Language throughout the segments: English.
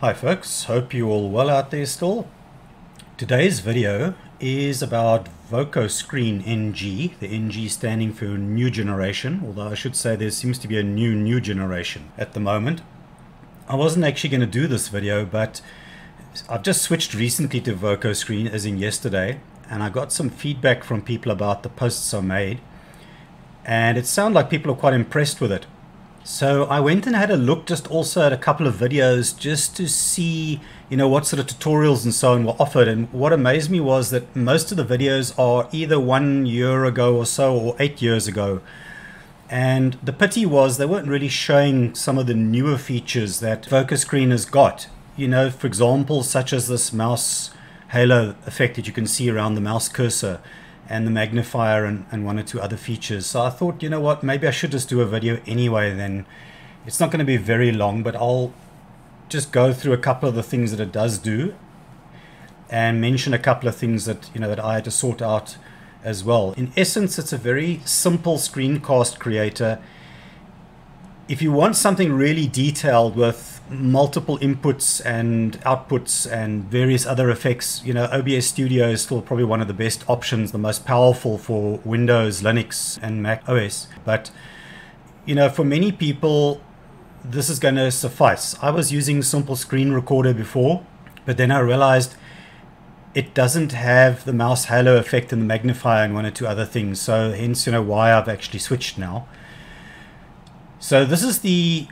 Hi folks, hope you all well out there still. Today's video is about VokoScreen NG, the NG standing for new generation, although I should say there seems to be a new generation at the moment. I wasn't actually going to do this video, but I've just switched recently to VokoScreen, as in yesterday, and I got some feedback from people about the posts I made, and it sounded like people are quite impressed with it. So I went and had a look just also at a couple of videos just to see, you know, what sort of tutorials and so on were offered. And what amazed me was that most of the videos are either 1 year ago or so or 8 years ago. And the pity was they weren't really showing some of the newer features that VokoScreen has got. You know, for example, such as this mouse halo effect that you can see around the mouse cursor, and the magnifier and one or two other features. So I thought, you know what, maybe I should just do a video anyway then. It's not going to be very long, but I'll just go through a couple of the things that it does do and mention a couple of things that, you know, that I had to sort out as well. In essence, it's a very simple screencast creator. If you want something really detailed with multiple inputs and outputs and various other effects, you know, OBS Studio is still probably one of the best options, the most powerful for Windows, Linux, and Mac OS. But, you know, for many people, this is going to suffice. I was using Simple Screen Recorder before, but then I realized it doesn't have the mouse halo effect and the magnifier and one or two other things. So hence, you know, why I've actually switched now. So this is the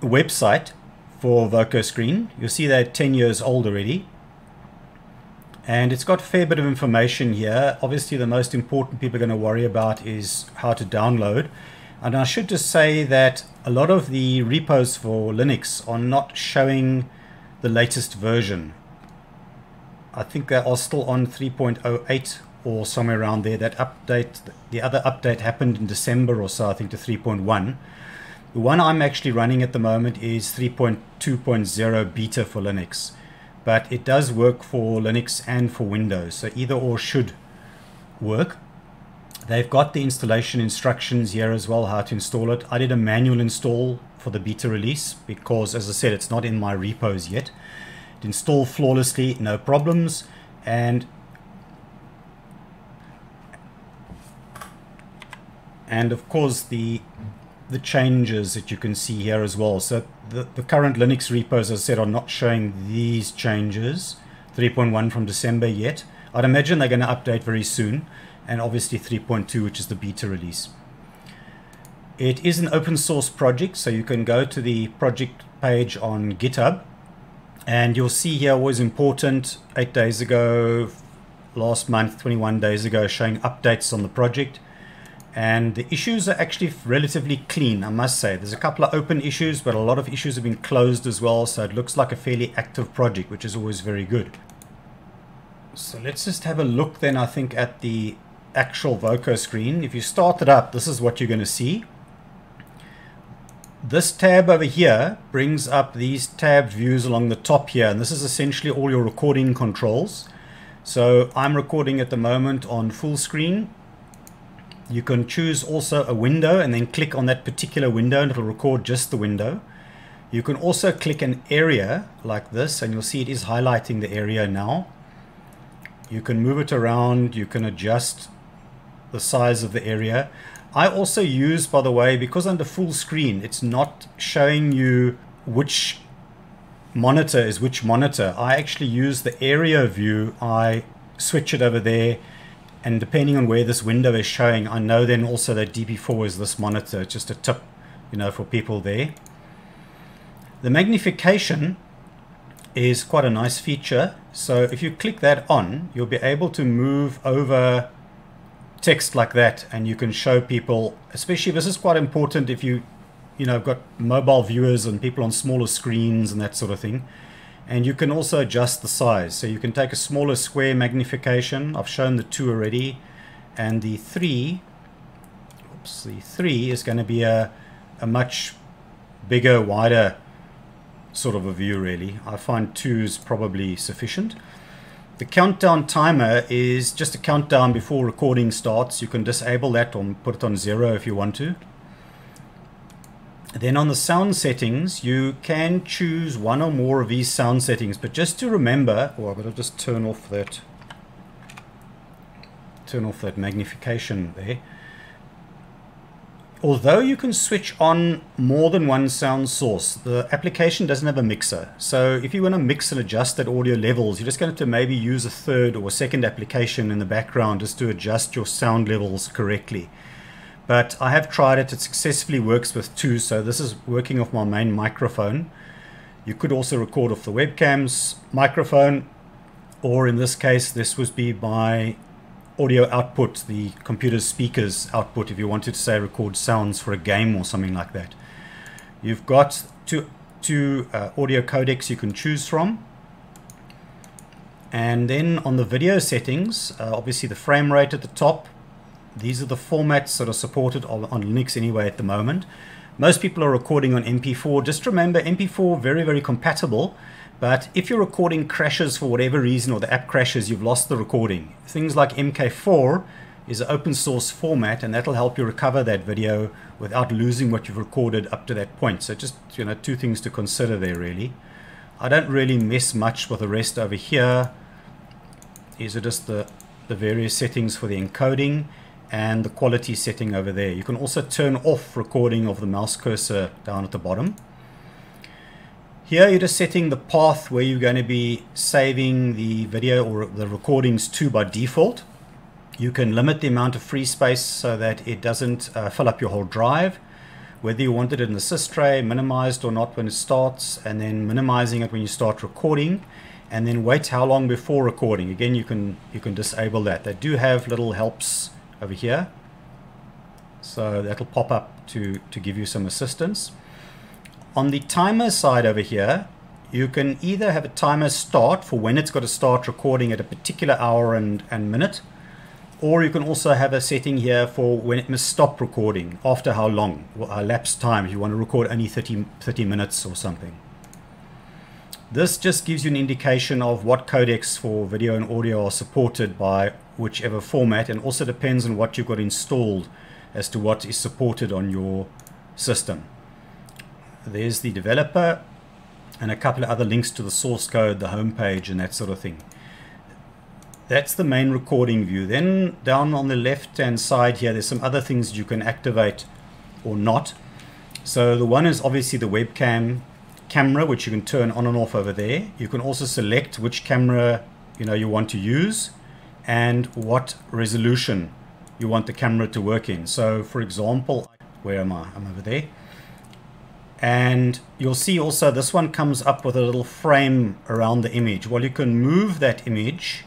website for VokoScreen. You'll see they're 10 years old already. And it's got a fair bit of information here. Obviously, the most important people are going to worry about is how to download. And I should just say that a lot of the repos for Linux are not showing the latest version. I think they are still on 3.08. or somewhere around there. That update, the other update happened in December or so, I think, to 3.1. The one I'm actually running at the moment is 3.2.0 beta for Linux, but it does work for Linux and for Windows, so either or should work. They've got the installation instructions here as well, how to install it. I did a manual install for the beta release because, as I said, it's not in my repos yet. It installed flawlessly, no problems, and of course the changes that you can see here as well. So the current Linux repos, as I said, are not showing these changes, 3.1 from December yet. I'd imagine they're going to update very soon, and obviously 3.2, which is the beta release. It is an open source project, so you can go to the project page on GitHub, and you'll see here, always important, 8 days ago, last month, 21 days ago, showing updates on the project. And the issues are actually relatively clean, I must say. There's a couple of open issues, but a lot of issues have been closed as well, so it looks like a fairly active project, which is always very good. So let's just have a look then, I think, at the actual VokoScreen. If you start it up, this is what you're going to see. This tab over here brings up these tabbed views along the top here, and this is essentially all your recording controls. So I'm recording at the moment on full screen. You can choose also a window and then click on that particular window and it'll record just the window. You can also click an area like this and you'll see it is highlighting the area now. You can move it around, you can adjust the size of the area. I also use, by the way, because under full screen it's not showing you which monitor is which monitor. I actually use the area view. I switch it over there, and depending on where this window is showing, I know then also that DB4 is this monitor. It's just a tip, you know, for people there. The magnification is quite a nice feature. So if you click that on, you'll be able to move over text like that, and you can show people, especially this is quite important if you know, got mobile viewers and people on smaller screens and that sort of thing. And you can also adjust the size. So you can take a smaller square magnification. I've shown the 2 already. And the 3, oops, the 3 is going to be a much bigger, wider sort of a view, really. I find 2 is probably sufficient. The countdown timer is just a countdown before recording starts. You can disable that or put it on 0 if you want to. Then on the sound settings, you can choose one or more of these sound settings, but just to remember, oh, I better just turn off that magnification there. Although you can switch on more than one sound source, the application doesn't have a mixer. So if you want to mix and adjust that audio levels, you're just going to have to maybe use a third or second application in the background just to adjust your sound levels correctly. But I have tried it. It successfully works with two, so this is working off my main microphone. You could also record off the webcam's microphone, or in this case, this would be my audio output, the computer's speaker's output, if you wanted to, say, record sounds for a game or something like that. You've got two audio codecs you can choose from. And then on the video settings, obviously the frame rate at the top. These are the formats that are supported on Linux anyway at the moment. Most people are recording on MP4. Just remember, MP4 very, very compatible. But if your recording crashes for whatever reason, or the app crashes, you've lost the recording. Things like MK4 is an open source format, and that'll help you recover that video without losing what you've recorded up to that point. So just, you know, two things to consider there, really. I don't really mess much with the rest over here. These are just the various settings for the encoding and the quality setting over there. You can also turn off recording of the mouse cursor down at the bottom. Here you're just setting the path where you're going to be saving the video or the recordings to by default. You can limit the amount of free space so that it doesn't fill up your whole drive. Whether you want it in the SysTray, minimized or not when it starts, and then minimizing it when you start recording. And then wait how long before recording. Again, you can disable that. They do have little helps over here, so that'll pop up to give you some assistance. On the timer side over here, you can either have a timer start for when it's got to start recording at a particular hour and minute, or you can also have a setting here for when it must stop recording, after how long, elapsed time, if you want to record only 30 minutes or something. This just gives you an indication of what codecs for video and audio are supported by whichever format, and also depends on what you've got installed as to what is supported on your system. There's the developer and a couple of other links to the source code, the homepage, and that sort of thing. That's the main recording view. Then down on the left hand side here, there's some other things you can activate or not. So the one is obviously the webcam camera, which you can turn on and off over there. You can also select which camera you want to use and what resolution you want the camera to work in. So for example, where am I? I'm over there. And you'll see also this one comes up with a little frame around the image. Well, you can move that image,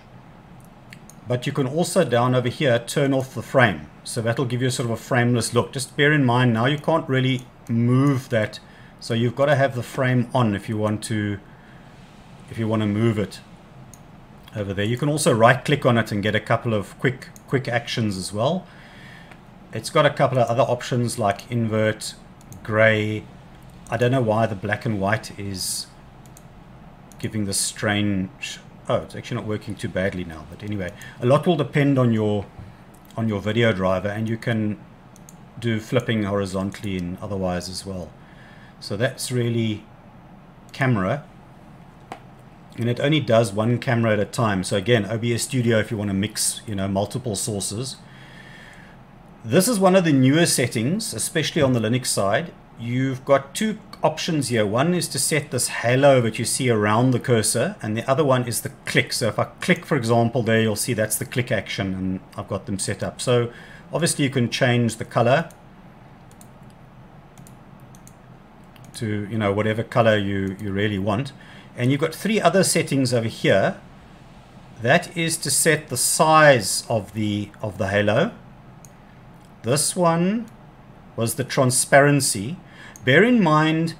but you can also down over here turn off the frame. So that'll give you sort of a frameless look. Just bear in mind now you can't really move that, so you've got to have the frame on if you want to move it over there. You can also right click on it and get a couple of quick actions as well. It's got a couple of other options like invert, gray. I don't know why the black and white is giving this strange, oh, it's actually not working too badly now, but anyway, a lot will depend on your video driver, and you can do flipping horizontally and otherwise as well. So that's really camera, and it only does one camera at a time. So again, OBS Studio if you want to mix multiple sources. This is one of the newer settings, especially on the Linux side. You've got two options here. One is to set this halo that you see around the cursor, and the other one is the click. So if I click, for example, there, you'll see that's the click action, and I've got them set up. So obviously you can change the color to whatever color you really want. And you've got three other settings over here. That is to set the size of the halo. This one was the transparency. Bear in mind,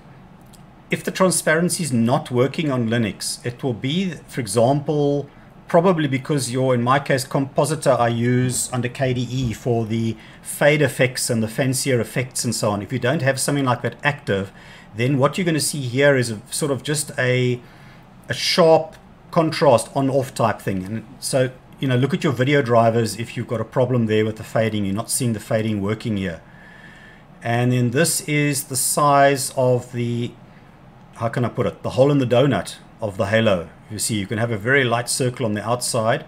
if the transparency is not working on Linux, it will be, for example, probably because you're, in my case, Compositor I use under KDE for the fade effects and the fancier effects and so on. If you don't have something like that active, then what you're going to see here is a sharp contrast on-off type thing. And so, look at your video drivers if you've got a problem there with the fading. You're not seeing the fading working here. And then this is the size of the, how can I put it, the hole in the donut of the halo. You see, you can have a very light circle on the outside.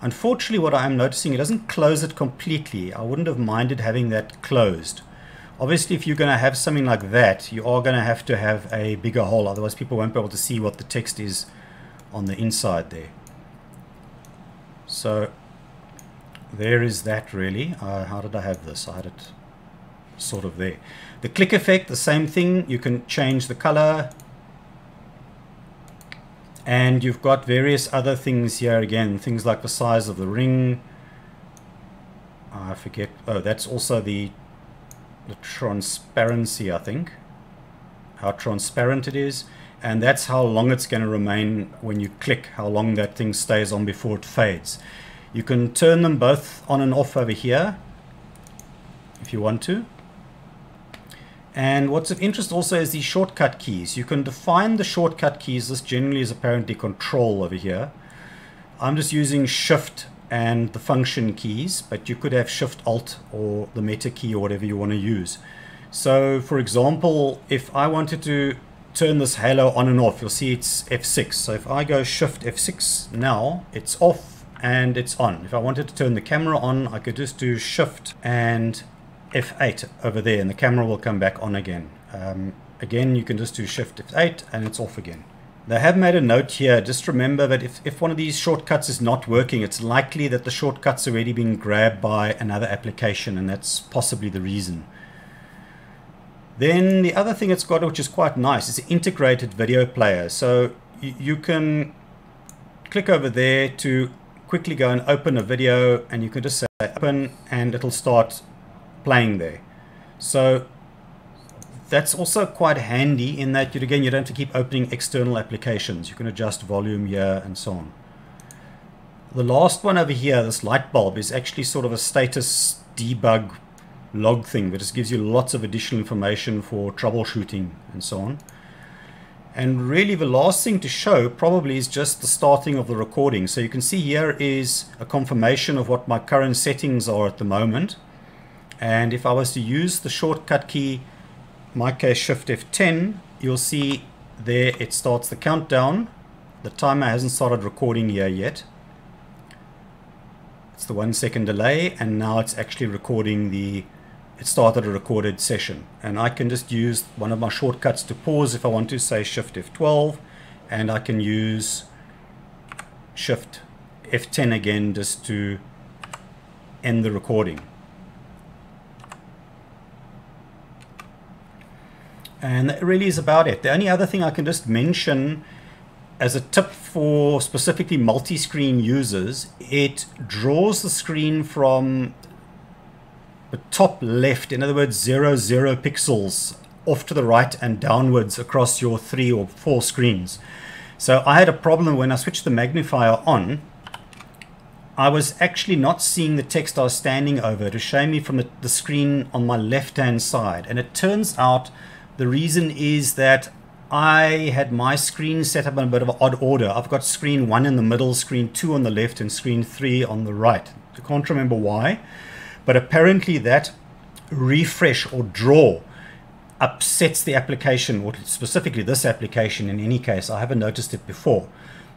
Unfortunately, what I am noticing, it doesn't close it completely. I wouldn't have minded having that closed. Obviously, if you're going to have something like that, you are going to have a bigger hole. Otherwise, people won't be able to see what the text is on the inside there. So there is that really. How did I have this? I had it sort of there. The click effect, the same thing. You can change the color. And you've got various other things here again. Things like the size of the ring. I forget. Oh, that's also the transparency, I think, how transparent it is, and that's how long it's going to remain when you click, how long that thing stays on before it fades. You can turn them both on and off over here if you want to. And what's of interest also is the shortcut keys. You can define the shortcut keys. This generally is apparently control over here. I'm just using shift and the function keys, but you could have shift alt or the meta key or whatever you want to use. So for example, if I wanted to turn this halo on and off, you'll see it's F6. So if I go shift F6 now, it's off and it's on. If I wanted to turn the camera on, I could just do shift and F8 over there and the camera will come back on again. Again, you can just do shift F8 and it's off again. They have made a note here, just remember that if one of these shortcuts is not working, it's likely that the shortcut's already been grabbed by another application, and that's possibly the reason. Then the other thing it's got, which is quite nice, is an integrated video player. So you can click over there to quickly go and open a video, and you can just say open, and it'll start playing there. So that's also quite handy in that, again, you don't have to keep opening external applications. You can adjust volume here and so on. The last one over here, this light bulb, is actually sort of a status debug log thing that just gives you lots of additional information for troubleshooting and so on. And really the last thing to show probably is just the starting of the recording. So you can see here is a confirmation of what my current settings are at the moment. And if I was to use the shortcut key, my case shift F10, you'll see there it starts the countdown. The timer hasn't started recording here yet. It's the 1 second delay, and now it's actually recording the, it started a recorded session. And I can just use one of my shortcuts to pause if I want to, say shift F12, and I can use shift F10 again just to end the recording. And that really is about it. The only other thing I can just mention as a tip for specifically multi-screen users, it draws the screen from the top left, in other words 0, 0 pixels, off to the right and downwards across your 3 or 4 screens. So I had a problem when I switched the magnifier on. I was actually not seeing the text I was standing over. It was showing me from the screen on my left hand side, and it turns out the reason is that I had my screen set up in a bit of an odd order. I've got screen 1 in the middle, screen 2 on the left, and screen 3 on the right. I can't remember why, but apparently that refresh or draw upsets the application, or specifically this application in any case. I haven't noticed it before.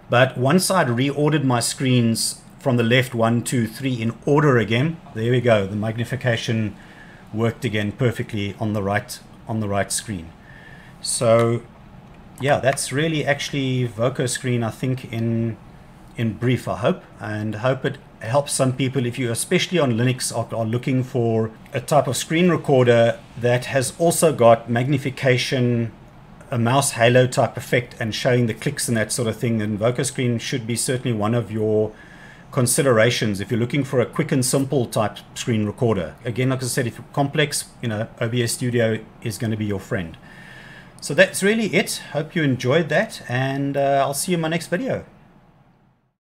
But once I'd reordered my screens from the left 1, 2, 3 in order again, there we go. The magnification worked again perfectly on the right screen. So yeah, that's really actually VokoScreen, I think, in brief, I hope, and hope it helps some people if you, especially on Linux, are looking for a type of screen recorder that has also got magnification, a mouse halo type effect, and showing the clicks and that sort of thing. Then VokoScreen should be certainly one of your considerations if you're looking for a quick and simple type screen recorder. Again, like I said, if you're complex, OBS Studio is going to be your friend. So that's really it. Hope you enjoyed that, and I'll see you in my next video.